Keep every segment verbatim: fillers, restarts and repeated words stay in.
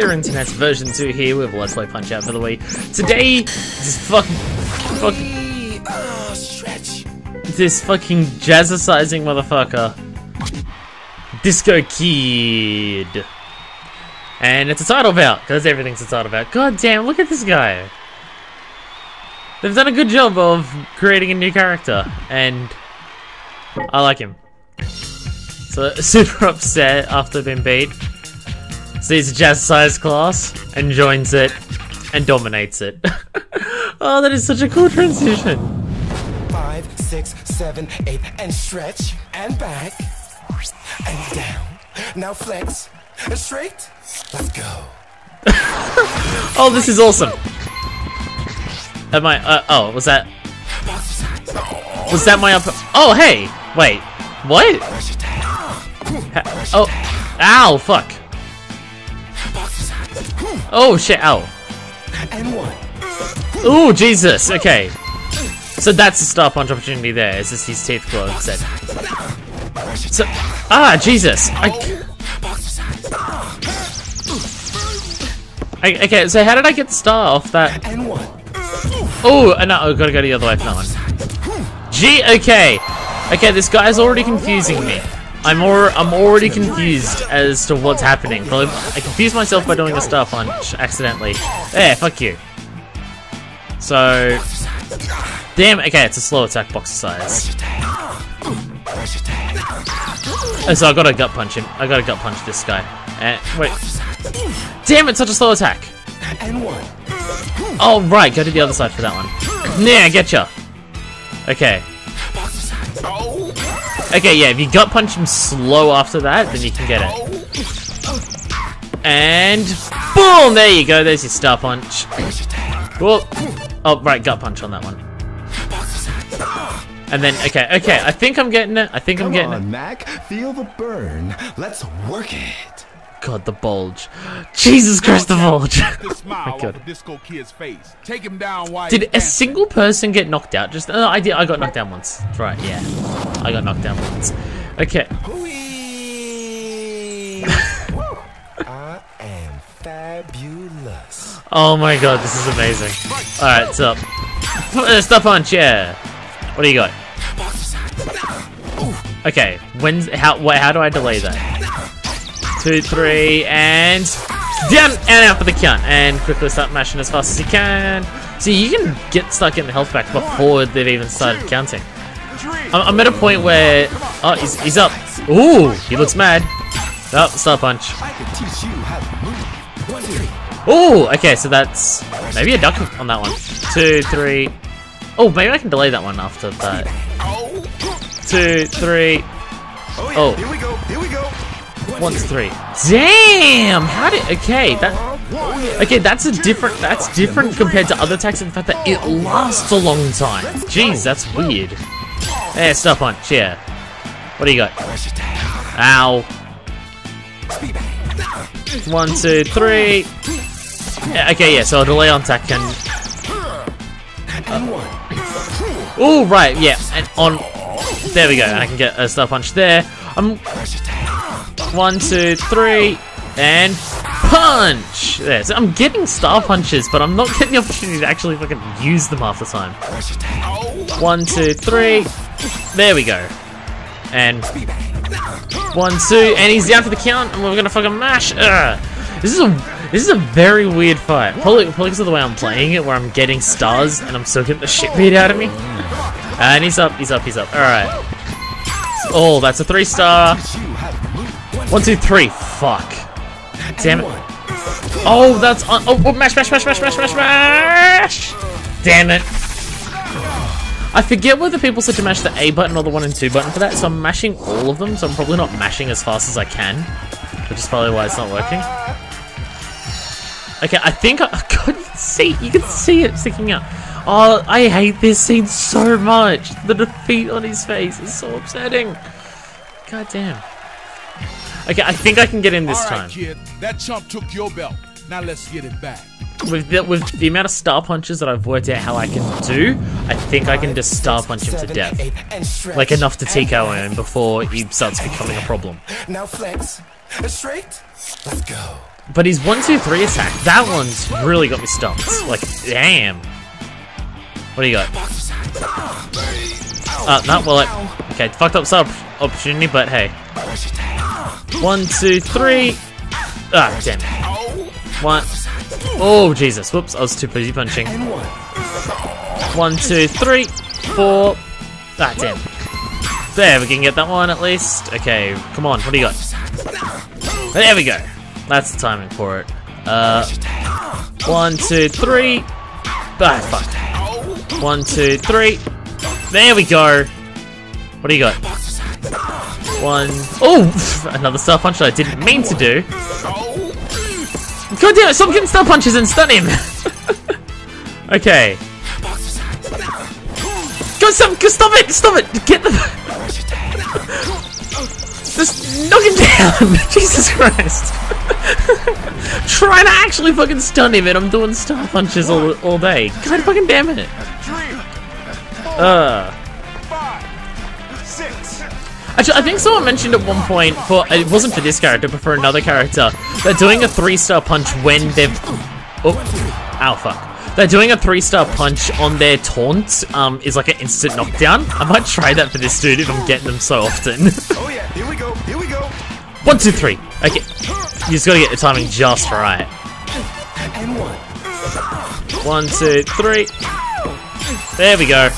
there, Internet's version two here with Let's Play Punch-Out! For the Wii. Today, this fuck, fuck, oh, stretch. This fucking jazzercising motherfucker, Disco Kid, and it's a title bout because everything's a title bout. God damn! Look at this guy. They've done a good job of creating a new character, and I like him. So super upset after being beat. Sees a jazzercise class and joins it and dominates it. Oh, that is such a cool transition. Five, six, seven, eight, and stretch and back and down. Now flex and straight. Let's go. Oh, this is awesome. Am I? Uh, oh, was that? Was that my up? Oh, hey, wait, what? Ha oh, ow, fuck. Oh shit, ow. Oh Jesus. Okay, so that's a star punch opportunity there. It's just his teeth closed. So, ah, Jesus. I I, okay, so how did I get the star off that? Oh, no, oh, gotta go the other way for that one. Gee, okay. Okay, this guy's already confusing me. I'm, or, I'm already confused as to what's happening. Well, I confused myself by doing a star punch accidentally. Yeah, fuck you. So... Damn, okay, it's a slow attack boxer size. Oh, so I gotta gut punch him. I gotta gut punch this guy. Uh, wait. Damn, it's such a slow attack. Oh, right, go to the other side for that one. Nah, getcha. Okay. Okay, yeah, if you gut punch him slow after that, then you can get it. And boom! There you go, there's your star punch. Whoa. Oh, right, gut punch on that one. And then, okay, okay, I think I'm getting it. I think I'm getting it. Come on, Mac, feel the burn. Let's work it. God, the bulge. Jesus Christ, the bulge. My God. Did a single person get knocked out? Just uh, I did. I got knocked down once. That's right, yeah. I got knocked down once. Okay. I am fabulous. Oh my God, this is amazing. All right, so stop punch, yeah. What do you got? Okay. When's how? What, how do I delay that? Two, three, and down and out for the count. And quickly start mashing as fast as you can. So you can get stuck in the health back before they've even started counting. I'm at a point where... Oh, he's, he's up. Ooh, he looks mad. Oh, star punch. Ooh, okay, so that's... Maybe a duck on that one. Two, three... Oh, maybe I can delay that one after that. Two, three... Oh. Here we go, here we go. One's three. Damn! How did? Okay, that. Okay, that's a different. That's different compared to other attacks. In fact, that it lasts a long time. Jeez, that's weird. Yeah, star punch. Yeah. What do you got? Ow. One, two, three. Yeah, okay, yeah. So a delay on attack and. Uh, oh right, yeah, and on. There we go. I can get a star punch there. I'm. One, two, three, and punch! There, so I'm getting star punches, but I'm not getting the opportunity to actually fucking use them half the time. One, two, three, there we go. And one, two, and he's down for the count, and we're gonna fucking mash. Ugh. This is a this is a very weird fight. Probably because of the way I'm playing it, where I'm getting stars and I'm still getting the shit beat out of me. And he's up, he's up, he's up. All right. Oh, that's a three star. One, two, three. Fuck. Damn it. Oh, that's on. Oh, oh, mash, mash, mash, mash, mash, mash, mash. Damn it. I forget whether people said to mash the A button or the one and two button for that, so I'm mashing all of them, so I'm probably not mashing as fast as I can, which is probably why it's not working. Okay, I think I. God, you can see. You can see it sticking out. Oh, I hate this scene so much. The defeat on his face is so upsetting. God damn. Okay, I think I can get in this right, time. Kid, that chump took your belt. Now let's get it back. With the, with the amount of star punches that I've worked out how I can do, I think I can just star punch him to death. Like enough to T K O him before he starts becoming a problem. Now flex. Straight. Let's go. But his one two three attack, that one's really got me stumped. Like, damn. What do you got? Uh, not well. Okay, fucked up sub opportunity, but hey. one two three. Ah, damn it. One. Oh, Jesus. Whoops, I was too busy punching. one two three four. Ah, damn. There, we can get that one at least. Okay, come on, what do you got? There we go. That's the timing for it. Uh, one, two, three. Ah, fuck. One, two, three. There we go. What do you got? One. Oh, another star punch that I didn't mean to do. God damn it, stop getting star punches and stun him. Okay. Go, stop, go, stop it, stop it. Get the... Just knock him down! Jesus Christ! Trying to actually fucking stun him, and I'm doing star punches all all day. God fucking damn it! Uh. Actually, I think someone mentioned at one point, for it wasn't for this character, but for another character, they're doing a three-star punch when they've. Oh, ow, fuck! They're doing a three-star punch on their taunt. Um, is like an instant knockdown. I might try that for this dude if I'm getting them so often. Here we go, here we go. One, two, three. Okay. You just gotta get the timing just right. One, two, three. There we go.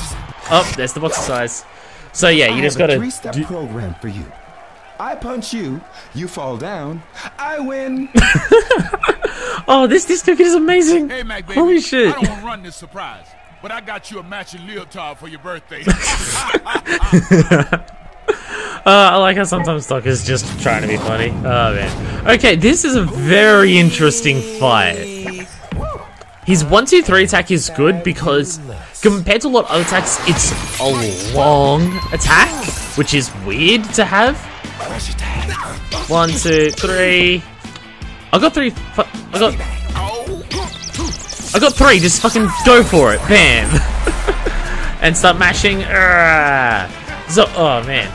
Oh, there's the box size. So yeah, you just gotta do a three-step program for you. I punch you, you fall down, I win. Oh, this this cookie is amazing. Hey, Mac, baby. Holy shit. I don't wanna run this surprise, but I got you a matching leotard for your birthday. Uh, I like how sometimes Doc is just trying to be funny. Oh man. Okay, this is a very interesting fight. His one two three attack is good because compared to a lot of other attacks, it's a long attack, which is weird to have. one two three. I got three. I got. I got three. Just fucking go for it. Bam. And start mashing. So, oh man.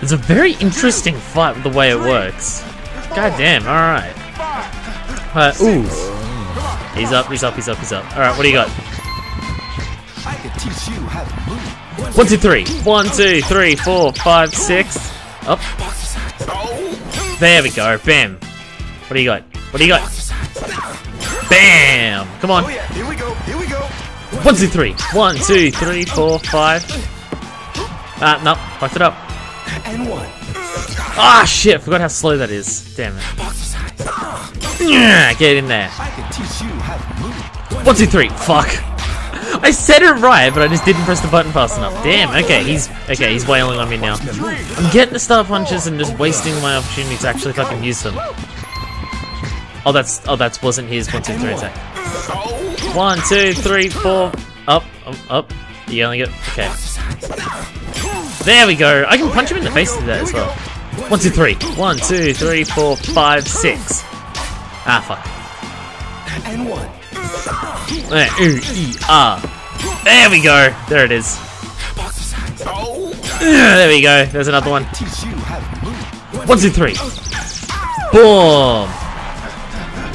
It's a very interesting fight with the way it works. God damn, alright. Uh, ooh. He's up, he's up, he's up, he's up. Alright, what do you got? One, two, three. One, two, three, four, five, six. Up. There we go. Bam. What do you got? What do you got? Bam! Come on. One, two, three. One, two, three, four, five. Ah, no, fucked it up. And one. Ah, oh, shit! Forgot how slow that is. Damn it! Get in there. One, two, three. Fuck! I said it right, but I just didn't press the button fast enough. Damn. Okay, he's okay. He's wailing on me now. I'm getting the star punches and just wasting my opportunity to actually fucking use them. Oh, that's oh, that wasn't his one, two, three attack. One, two, three, four. Up, up, up. You only get okay. There we go. I can punch him in the face with that as well. One, two, three. One, two, three, four, five, six. Ah, fuck. And one. Ooh, e, ah. There we go. There it is. There we go. There's another one. One, two, three. Boom.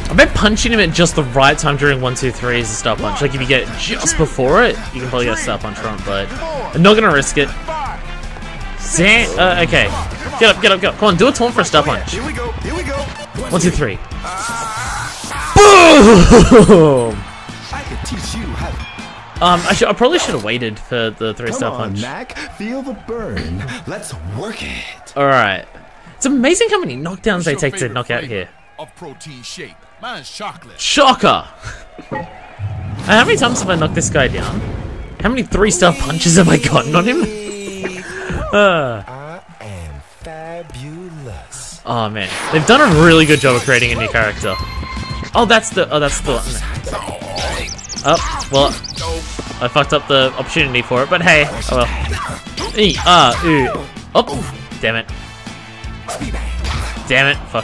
I bet punching him at just the right time during one, two, three is a star punch. Like if you get it just before it, you can probably get a star punch from it, but I'm not gonna risk it. Uh, okay, get up, get up, get up. Come on, do a taunt for a star punch. One, two, three. Boom! Um, I, should, I probably should have waited for the three star punch. Feel the burn. Let's work it. All right. It's amazing how many knockdowns they take to knock out here. Shocker! How many times have I knocked this guy down? How many three star punches have I gotten on him? Uh. I am fabulous. Oh man, they've done a really good job of creating a new character. Oh, that's the. Oh, that's the. Oh, well, I fucked up the opportunity for it, but hey, oh well. E ah ooh. Oh, damn it. Damn it, fuck.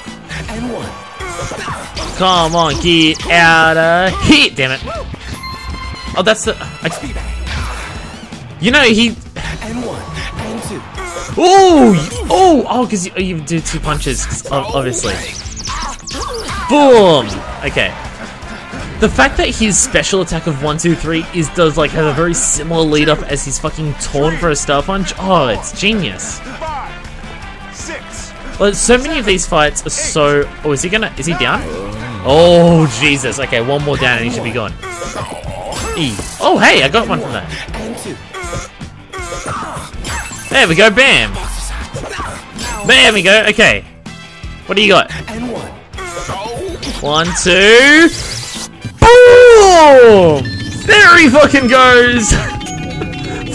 Come on, get out of here! Damn it. Oh, that's the. I, you know he. Ooh, oh! Oh! Oh! Because you, you do two punches, obviously. Boom! Okay. The fact that his special attack of one two three is does like have a very similar lead up as his fucking taunt for a star punch. Oh, it's genius. Well, so many of these fights are so. Oh, is he gonna? Is he down? Oh Jesus! Okay, one more down and he should be gone. E. Oh hey, I got one from that. There we go, bam. There we go. Okay. What do you got? One, two. Boom! There he fucking goes.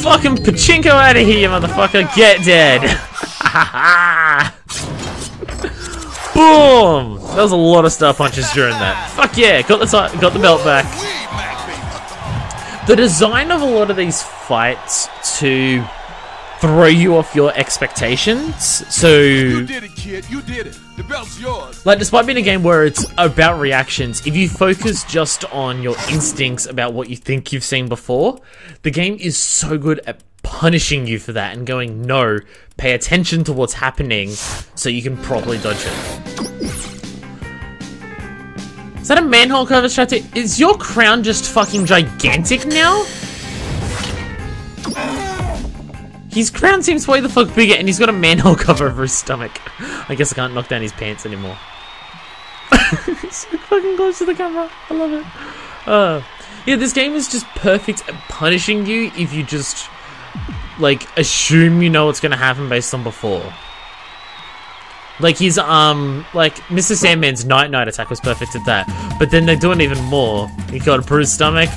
Fucking pachinko out of here, motherfucker. Get dead. Ha Boom! That was a lot of star punches during that. Fuck yeah, got the got the belt back. The design of a lot of these fights to throw you off your expectations. So you did it, kid. You did it. The belt's yours. Like, despite being a game where it's about reactions, if you focus just on your instincts about what you think you've seen before, the game is so good at punishing you for that and going, no, pay attention to what's happening so you can properly dodge it. Is that a manhole cover strategy? Is your crown just fucking gigantic now? His crown seems way the fuck bigger and he's got a manhole cover over his stomach. I guess I can't knock down his pants anymore. He's so fucking close to the camera. I love it. Uh, yeah, this game is just perfect at punishing you if you just like assume you know what's gonna happen based on before. Like his um like Mister Sandman's night night attack was perfect at that. But then they're doing even more. He got a bruised stomach,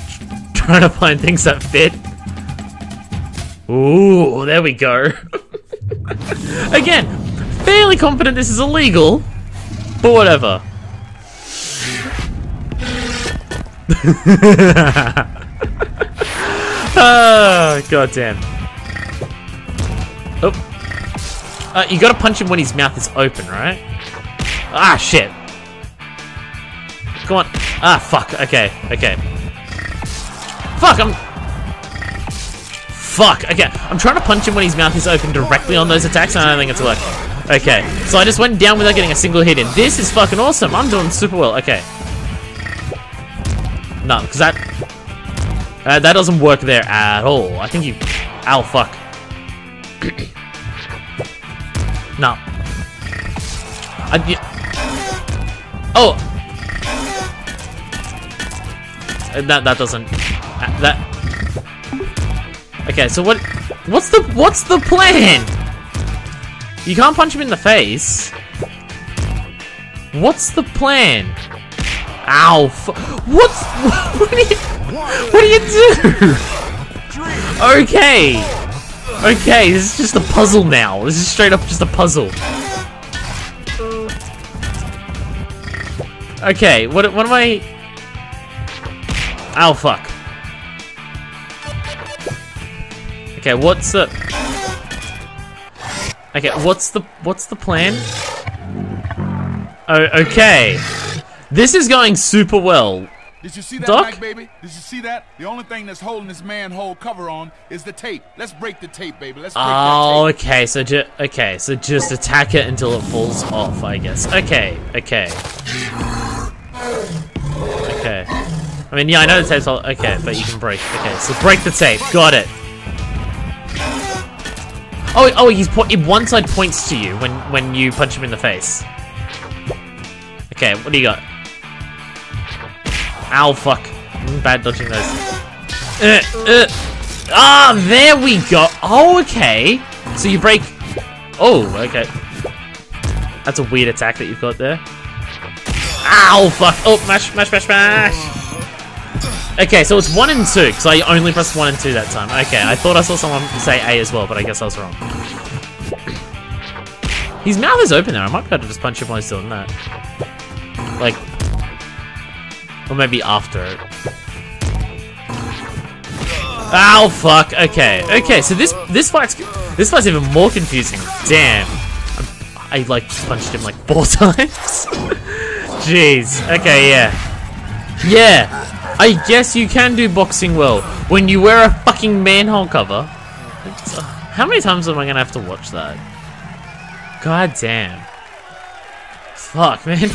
trying to find things that fit. Ooh, there we go. Again, fairly confident this is illegal, but whatever. Oh, goddamn. Oh. Uh, you gotta punch him when his mouth is open, right? Ah, shit. Come on. Ah, fuck. Okay, okay. Fuck, I'm... Fuck, okay. I'm trying to punch him when his mouth is open directly on those attacks, and I don't think it's working. Okay, so I just went down without getting a single hit in. This is fucking awesome. I'm doing super well. Okay. No, because that... Uh, that doesn't work there at all. I think you... Ow, fuck. No. I... Yeah. Oh! Uh, that, that doesn't... Uh, that... Okay, so what... What's the... What's the plan? You can't punch him in the face. What's the plan? Ow, fu- What's... What are you... What do you do? Okay. Okay, this is just a puzzle now. This is straight up just a puzzle. Okay, what, what am I... Ow, fuck. Okay, what's the... Okay, what's the... What's the plan? Oh, okay. This is going super well. Did you see that, Mike, baby? Did you see that? The only thing that's holding this manhole cover on is the tape. Let's break the tape, baby. Let's break oh, that tape. okay. So just okay. So just attack it until it falls off, I guess. Okay, okay, okay. I mean, yeah, I know the tape's all okay, but you can break. Okay, so break the tape. Got it. Oh, oh, he's po one side points to you when when you punch him in the face. Okay, what do you got? Ow, fuck. Bad dodging those. Uh, uh. Ah, there we go. Oh, okay. So you break... Oh, okay. That's a weird attack that you've got there. Ow, fuck. Oh, mash, mash, mash, mash. Okay, so it's one and two, because I only pressed one and two that time. Okay, I thought I saw someone say A as well, but I guess I was wrong. His mouth is open there. I might be able to just punch him while he's doing that. Like... Or maybe after it. Ow, fuck. Okay, okay. So this this fight's this fight's even more confusing. Damn. I'm, I like punched him like four times. Jeez. Okay, yeah, yeah. I guess you can do boxing well when you wear a fucking manhole cover. It's, uh, how many times am I gonna have to watch that? God damn. Fuck, man.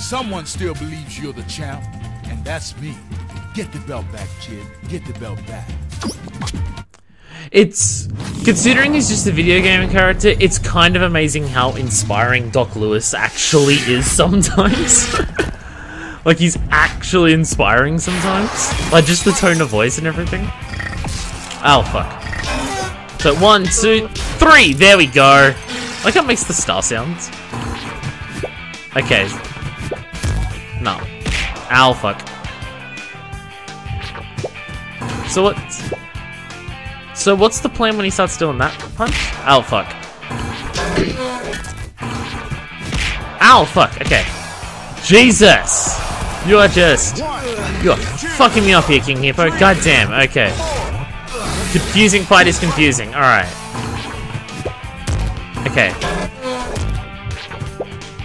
Someone still believes you're the champ, and that's me. Get the belt back, kid. Get the belt back. It's, considering he's just a video game character, it's kind of amazing how inspiring Doc Louis actually is sometimes. Like, he's actually inspiring sometimes. Like, just the tone of voice and everything. Oh, fuck. So, one, two, three! There we go! Like, that makes the star sounds. Okay. No. Ow, fuck. So what's... So what's the plan when he starts doing that punch? Ow, fuck. Ow, fuck. Okay. Jesus! You are just... You are fucking me up here, King Hippo. Goddamn. Okay. Confusing fight is confusing. Alright. Okay.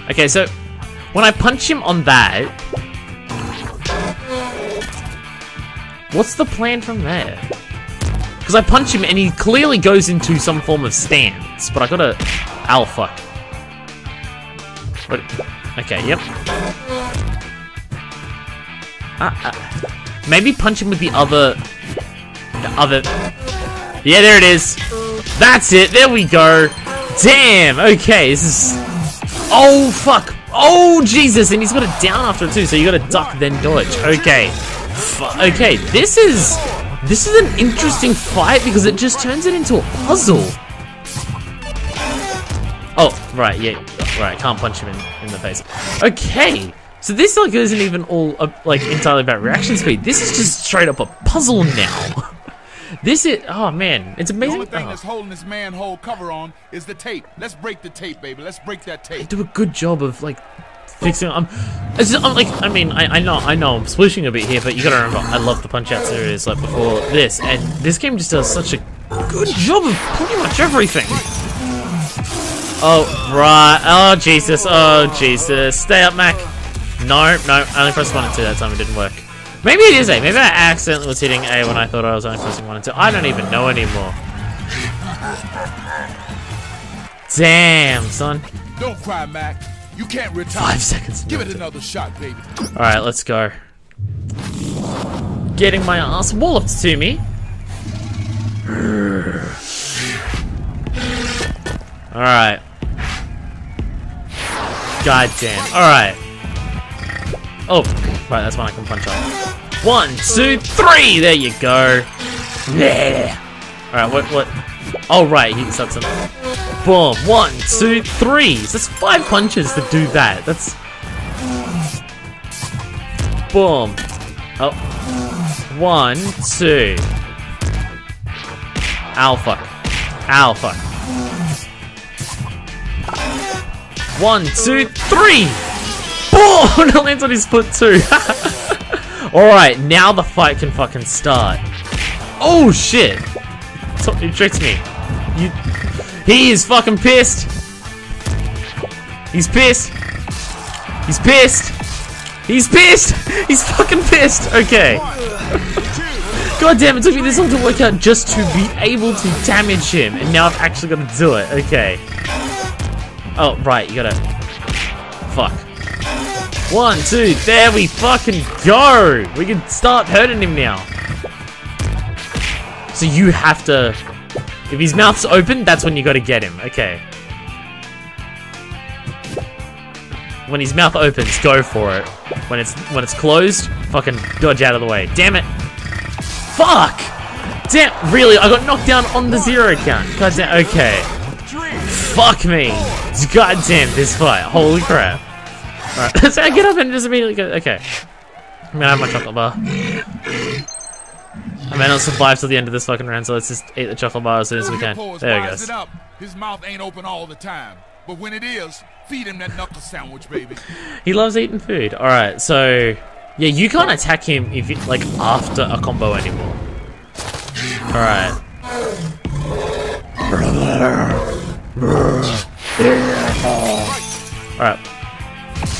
Okay, so... When I punch him on that, what's the plan from there? Because I punch him and he clearly goes into some form of stance, but I gotta... Ow, fuck. What? Okay, yep. Uh, uh. Maybe punch him with the other... The other... Yeah, there it is. That's it, there we go. Damn, okay, this is... Oh, fuck. Oh, Jesus, and he's got it down after it too, so you gotta duck, then dodge. Okay. F okay, this is... This is an interesting fight because it just turns it into a puzzle. Oh, right, yeah, right, can't punch him in, in the face. Okay, so this, like, isn't even all, uh, like, entirely about reaction speed. This is just straight up a puzzle now. This is, oh man, it's amazing. The only thing oh. that's holding this manhole cover on is the tape. Let's break the tape, baby. Let's break that tape. They do a good job of like fixing. I'm, it's just, I'm like, I mean, I, I know, I know, I'm splooshing a bit here, but you gotta remember, I love the Punch-Out! Series like before this, and this game just does such a good job of pretty much everything. Oh right, oh Jesus, oh Jesus, stay up, Mac. No, no, I only pressed one and two that time. It didn't work. Maybe it is A. Maybe I accidentally was hitting A when I thought I was only pressing one and two. I don't even know anymore. Damn, son. Don't cry, Mac. You can't retire. Five seconds. Give it another shot, baby. Alright, let's go. Getting my ass walloped to me. Alright. God damn. Alright. Oh, right, that's when I can punch off. One, two, three! There you go. Yeah. Alright, what, what? Oh, right, he starts in. Boom. One, two, three. So that's five punches to do that. That's. Boom. Oh. One, two. Ow, fuck. Ow, fuck. One, two, three! Oh, and it lands on his foot too. Alright, now the fight can fucking start. Oh shit. He tricked me. You... He is fucking pissed. He's pissed. He's pissed. He's pissed. He's fucking pissed. Okay. God damn, it took me this long to work out just to be able to damage him. And now I've actually got to do it. Okay. Oh, right, you gotta... Fuck. One, two, there we fucking go! We can start hurting him now. So you have to... If his mouth's open, that's when you gotta get him. Okay. When his mouth opens, go for it. When it's when it's closed, fucking dodge out of the way. Damn it! Fuck! Damn, really, I got knocked down on the zero count. God damn, okay. Fuck me. God damn, this fight. Holy crap. Alright, so I get up and just immediately go, okay. I'm gonna have my chocolate bar. I may not survive till the end of this fucking round, so let's just eat the chocolate bar as soon as we can. There it goes. His mouth ain't open all the time, but when it is, feed him that knuckle sandwich, baby. He loves eating food. Alright, so... Yeah, you can't attack him if you, like, after a combo anymore. Alright. Alright.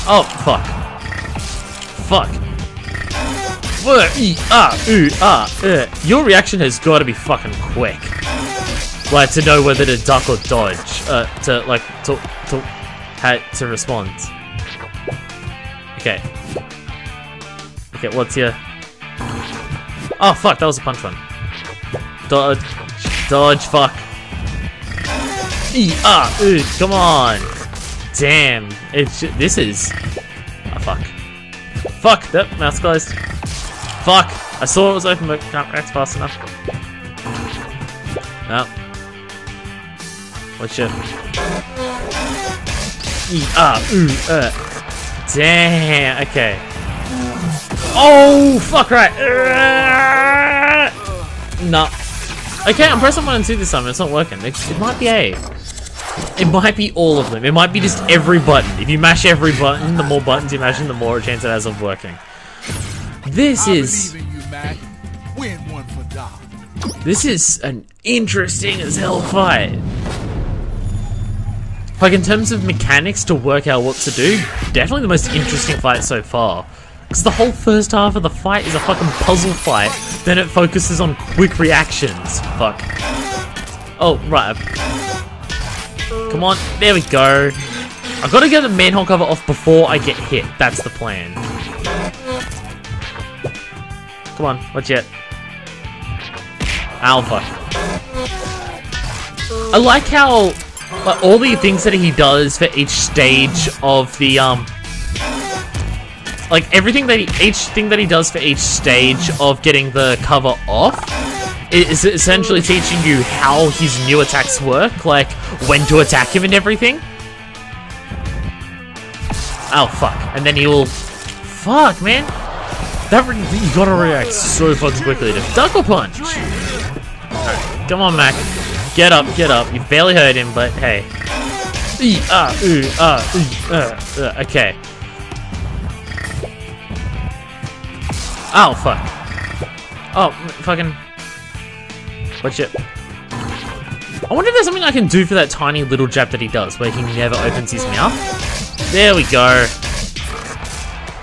Oh, fuck. Fuck. Your reaction has got to be fucking quick. Like, to know whether to duck or dodge. Uh, to, like, to, to, how to respond. Okay. Okay, what's here? Oh, fuck, that was a punch one. Dodge. Dodge, fuck. E ah, ooh, come on. Damn. It's, this is... Oh, fuck. Fuck, that mouth's closed. Fuck. I saw it was open, but can't react fast enough. No. What's your... E ah, ooh, uh. Damn, okay. Oh, fuck, right. Uh, no. Okay, I'm pressing one and two this time, it's not working. It, it might be A. It might be all of them. It might be just every button. If you mash every button, the more buttons you mash, the more chance it has of working. This is... I believe in you, Mac. Win one for Doc. This is an interesting as hell fight. Like, in terms of mechanics to work out what to do, definitely the most interesting fight so far. Because the whole first half of the fight is a fucking puzzle fight. Then it focuses on quick reactions. Fuck. Oh, right. Come on. There we go. I've got to get the manhole cover off before I get hit. That's the plan. Come on. Watch it. Alpha. I like how like, all the things that he does for each stage of the... um. Like, everything that he, each thing that he does for each stage of getting the cover off is essentially teaching you how his new attacks work, like, when to attack him and everything. Oh, fuck. And then he will... Fuck, man. That re you gotta react so fucking quickly to Duckle Punch. Alright, come on, Mac. Get up, get up. You barely heard him, but hey. Eee, ah, ooh, ah, ooh, uh, uh, okay. Oh, fuck. Oh, fucking... Watch it. I wonder if there's something I can do for that tiny little jab that he does, where he never opens his mouth. There we go.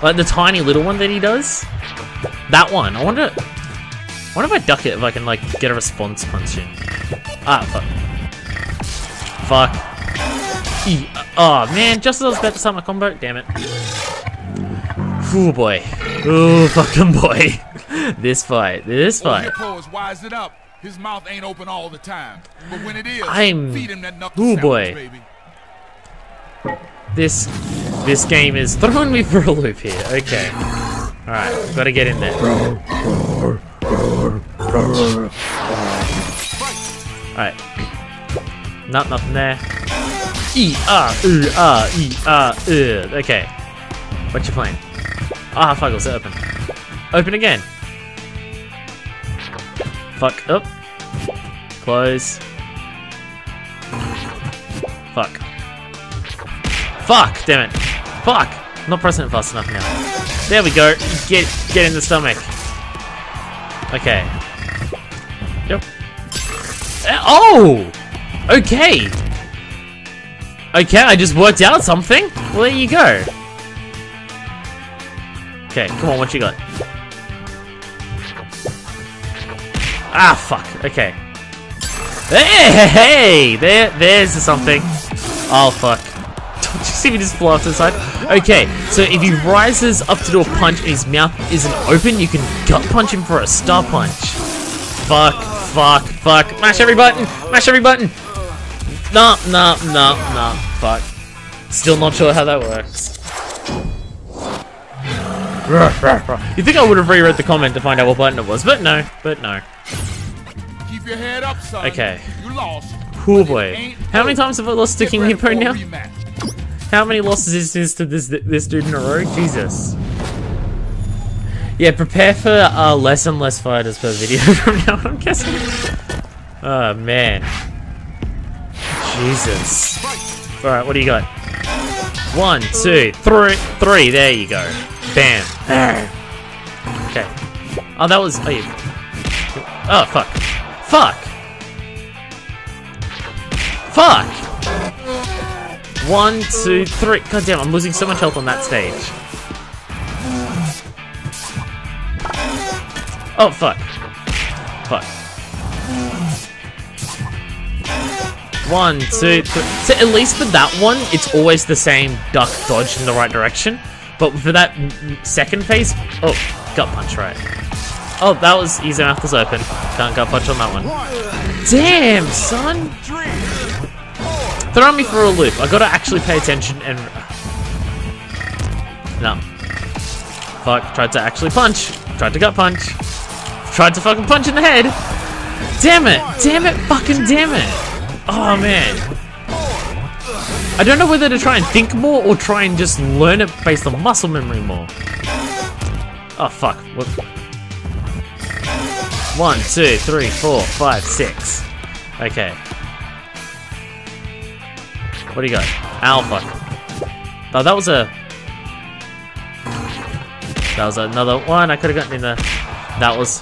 Like, the tiny little one that he does? That one. I wonder... I wonder if I duck it, if I can, like, get a response punch in. Ah, fuck. Fuck. E oh, man, just as I was about to start my combo. Damn it. Oh, boy. Oh, fucking boy. This fight. This fight. His mouth ain't open all the time. But when it is, I'm feed him that knuckle sandwich, boy. Baby. This this game is throwing me for a loop here. Okay. Alright, gotta get in there. Alright. Not nothing there. E ah ooh ah e ah uh okay. What's your plan? Ah, fuck, it was open. Open again. Fuck up. Close. Fuck. Fuck, damn it. Fuck. I'm not pressing it fast enough now. There we go. Get get in the stomach. Okay. Yep. Oh! Okay. Okay, I just worked out something. Well, there you go. Okay, come on, what you got? Ah, fuck, okay. Hey, hey, hey, there, there's something. Oh, fuck. Did you see me just fly off to the side? Okay, so if he rises up to do a punch and his mouth isn't open, you can gut punch him for a star punch. Fuck, fuck, fuck. Mash every button, mash every button. No, no, no, no, fuck. Still not sure how that works. You think I would have reread the comment to find out what button it was, but no, but no. Keep your head up, son. Okay. You lost. Cool boy. How many times have I lost to King Hippo now? Rematch. How many losses is this to this this dude in a row? Jesus. Yeah, prepare for uh, less and less fighters per video from now on, I'm guessing. Oh man. Jesus. Alright, what do you got? One, two, three, three, there you go. Bam. Okay. Oh, that was... Oh, yeah. Oh, fuck. Fuck! Fuck! One, two, three. God damn, I'm losing so much health on that stage. Oh, fuck. Fuck. One, two, three. So, at least for that one, it's always the same duck dodge in the right direction. But for that second phase, oh, gut punch, right. Oh, that was easy enough to open. Can't gut punch on that one. Damn, son! Throw me for a loop. I gotta actually pay attention and... No. Fuck, tried to actually punch. Tried to gut punch. Tried to fucking punch in the head. Damn it! Damn it, fucking damn it! Oh, man. I don't know whether to try and think more or try and just learn it based on muscle memory more. Oh fuck. What? One, two, three, four, five, six. Okay. What do you got? Alpha. Oh, that was a... That was another one. I could have gotten in there. That was...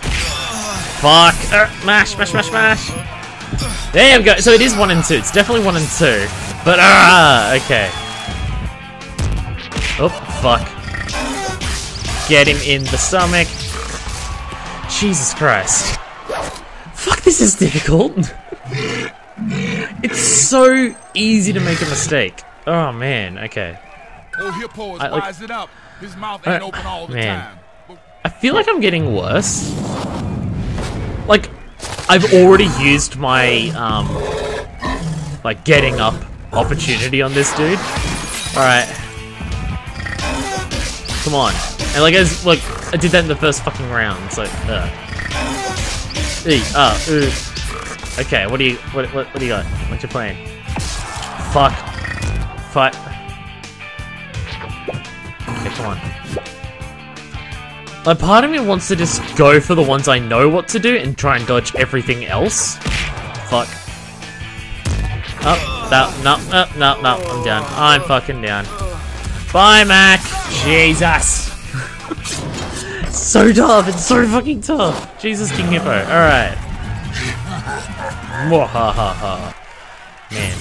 Fuck. Uh, mash, mash, mash, mash. There we go. So it is one and two. It's definitely one and two. But ah, uh, okay. Oh fuck! Get him in the stomach. Jesus Christ! Fuck, this is difficult. It's so easy to make a mistake. Oh man, okay. Oh, Hippo is wise it up. His mouth ain't open all the time. I feel like I'm getting worse. Like I've already used my um, like getting up opportunity on this dude. Alright. Come on. And like, as like, I did that in the first fucking round. It's like, uh. E, uh, ooh. Okay, what do you, what, what, what do you got? What you playing? Fuck. Fight. Okay, come on. Like, part of me wants to just go for the ones I know what to do and try and dodge everything else. Fuck. Up. No, no, no, no, no, I'm down. I'm fucking down. Bye, Mac! Jesus! So tough, it's so fucking tough! Jesus, King Hippo, alright. Man.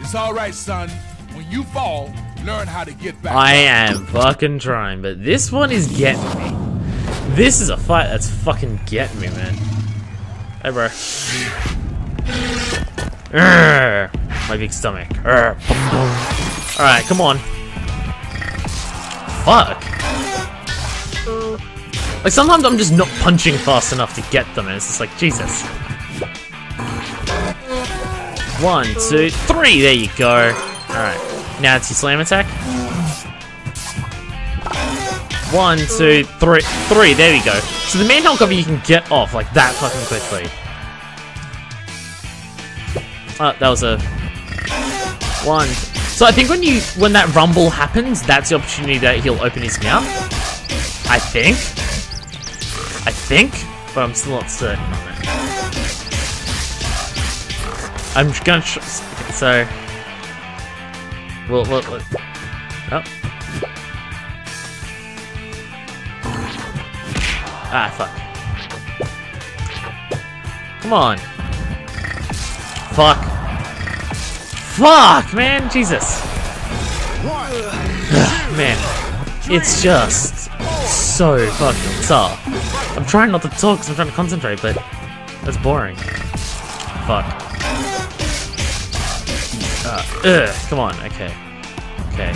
It's alright, son. When you fall, learn how to get back. I am fucking trying, but this one is getting me. This is a fight that's fucking getting me, man. Hey, bro. Urgh. My big stomach. Alright, come on. Fuck. Like, sometimes I'm just not punching fast enough to get them, and it's just like, Jesus. One, two, three! There you go. Alright. Now it's your slam attack. One, two, three. Three, there we go. So the manhole cover you can get off, like, that fucking quickly. Oh, that was a... One. So I think when you when that rumble happens, that's the opportunity that he'll open his mouth. I think. I think, but I'm still not certain on it. I'm gonna tr okay, so. Well, look, look. Oh. Ah, fuck. Come on. Fuck. Fuck, man, Jesus. Ugh, man, it's just so fucking tough. I'm trying not to talk because I'm trying to concentrate, but that's boring. Fuck. Uh, ugh, come on, okay. Okay.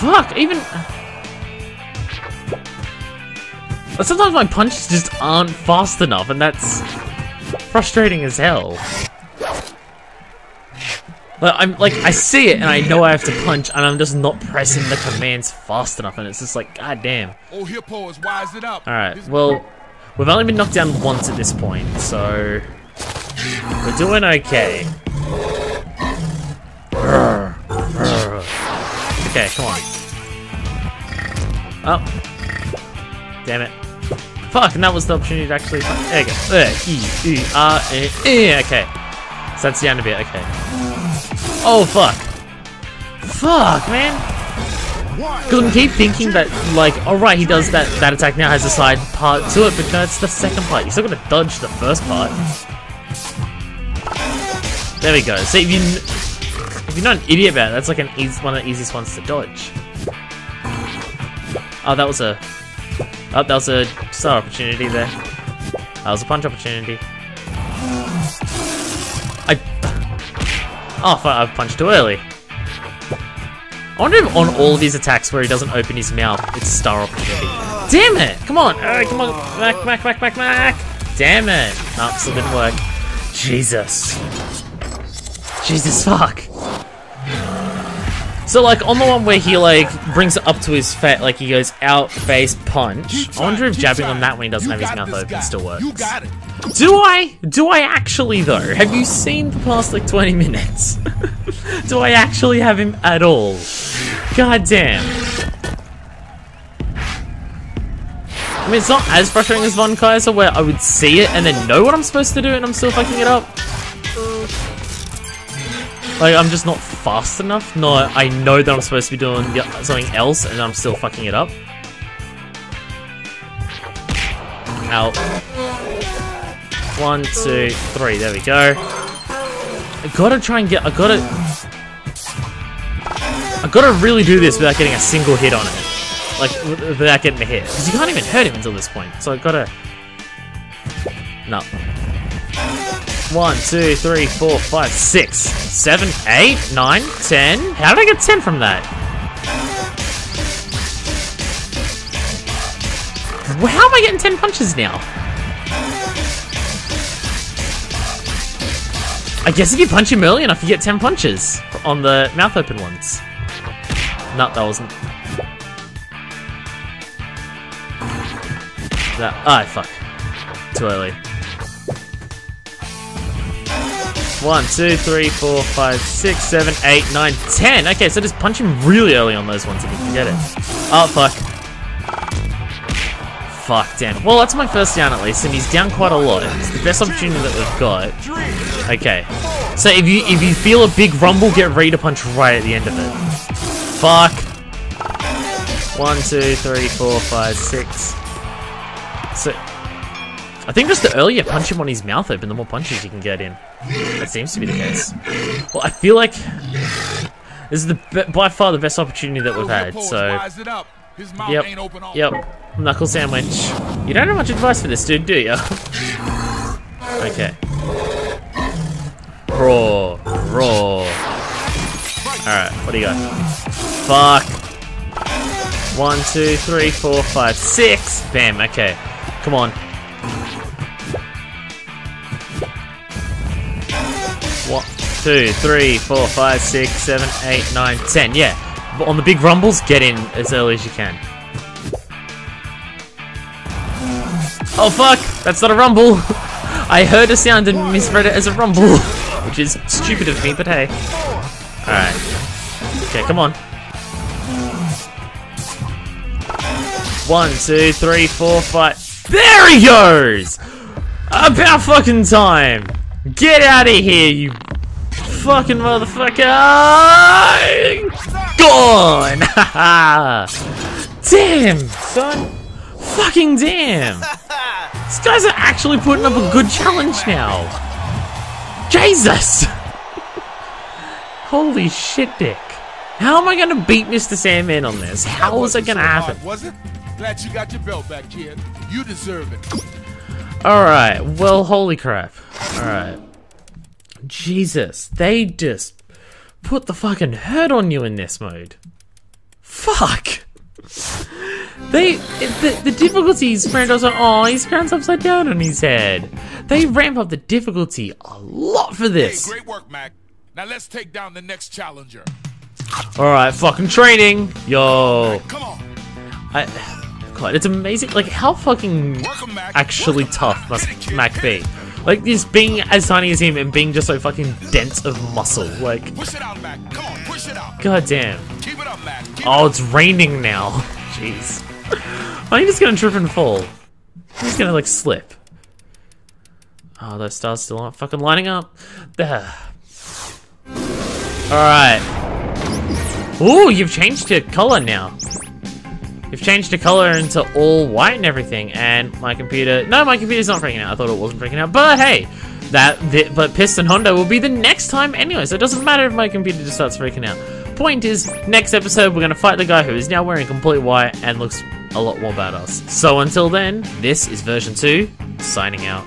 Fuck, even... Sometimes my punches just aren't fast enough, and that's frustrating as hell. Like, I'm like, I see it and I know I have to punch, and I'm just not pressing the commands fast enough, and it's just like, god damn. Oh, Hippo is wise it up. Alright, well, we've only been knocked down once at this point, so we're doing okay. Okay, come on. Oh, damn it. Fuck, and that was the opportunity to actually. There you go. Okay, so that's the end of it. Okay. Oh fuck. Fuck, man. Because I keep thinking that, like, alright, he does that that attack now, has a side part to it, but that's the second part. You're still gonna dodge the first part. There we go. So if you if you're not an idiot about it, that's like an easy, one of the easiest ones to dodge. Oh, that was a oh, that was a star opportunity there. That was a punch opportunity. I Oh, fuck, I've punched too early. I wonder if on all of his attacks where he doesn't open his mouth, it's star opportunity. Damn it! Come on! Oh, come on! Mac, Mac, Mac, Mac, Mac! Damn it! Nope, still didn't work. Jesus. Jesus fuck. So like on the one where he like brings it up to his face, like he goes out face punch. I wonder if jabbing on that when he doesn't have his mouth open still works. You got it. Do I? Do I actually though? Have you seen the past like twenty minutes? Do I actually have him at all? God damn. I mean, it's not as frustrating as Von Kaiser where I would see it and then know what I'm supposed to do and I'm still fucking it up. Like, I'm just not fast enough. No, I know that I'm supposed to be doing something else and I'm still fucking it up. Out. One, two, three. There we go. I gotta try and get... I gotta... I gotta really do this without getting a single hit on it. Like, without getting a hit. Because you can't even hurt him until this point. So I gotta... No. One, two, three, four, five, six, seven, eight, nine, ten. How did I get ten from that? How am I getting ten punches now? I guess if you punch him early enough, you get ten punches on the mouth open ones. No, that wasn't. That. Ah, oh, fuck. Too early. One, two, three, four, five, six, seven, eight, nine, ten. Okay, so just punch him really early on those ones if you can get it. Oh, fuck. Fuck, damn. Well, that's my first down at least, and he's down quite a lot. It's the best opportunity that we've got. Okay. So if you if you feel a big rumble, get ready to punch right at the end of it. Fuck. One, two, three, four, five, six. So... I think just the earlier you punch him on his mouth open, the more punches you can get in. That seems to be the case. Well, I feel like this is the by far the best opportunity that we've had, so... Yep, yep. Knuckle sandwich. You don't have much advice for this dude, do you? Okay. Raw. Raw. Alright, what do you got? Fuck. One, two, three, four, five, six. Bam, okay. Come on. One, two, three, four, five, six, seven, eight, nine, ten. Yeah, but on the big rumbles, get in as early as you can. Oh fuck! That's not a rumble. I heard a sound and misread it as a rumble, which is stupid of me, but hey. All right. Okay, come on. One, two, three, four, five. There he goes. About fucking time. Get out of here, you fucking motherfucker! Gone! Damn, son! Fucking damn! These guys are actually putting up a good challenge now. Jesus! Holy shit, Dick! How am I gonna beat Mister Sandman on this? How is it gonna happen? Was it? Glad you got your belt back, kid. You deserve it. Alright, well, holy crap. Alright. Jesus, they just put the fucking hurt on you in this mode. Fuck! They, the, the difficulties, Brando's like, oh, his crown's upside down on his head. They ramp up the difficulty a lot for this. Hey, great work, Mac. Now let's take down the next challenger. Alright, fucking training. Yo. Come on. I... God, it's amazing, like, how fucking actually tough must Mac be. Like, this being as tiny as him and being just so fucking dense of muscle, like... God damn. Oh, it's raining now. Jeez. I'm just gonna trip and fall. I'm just gonna, like, slip. Oh, those stars still aren't fucking lining up. There. Alright. Ooh, you've changed your color now. You've changed the color into all white and everything, and my computer... No, my computer's not freaking out. I thought it wasn't freaking out, but hey! that. The, but Piston Honda will be the next time anyway, so it doesn't matter if my computer just starts freaking out. Point is, next episode we're going to fight the guy who is now wearing complete white and looks a lot more badass. So until then, this is version two, signing out.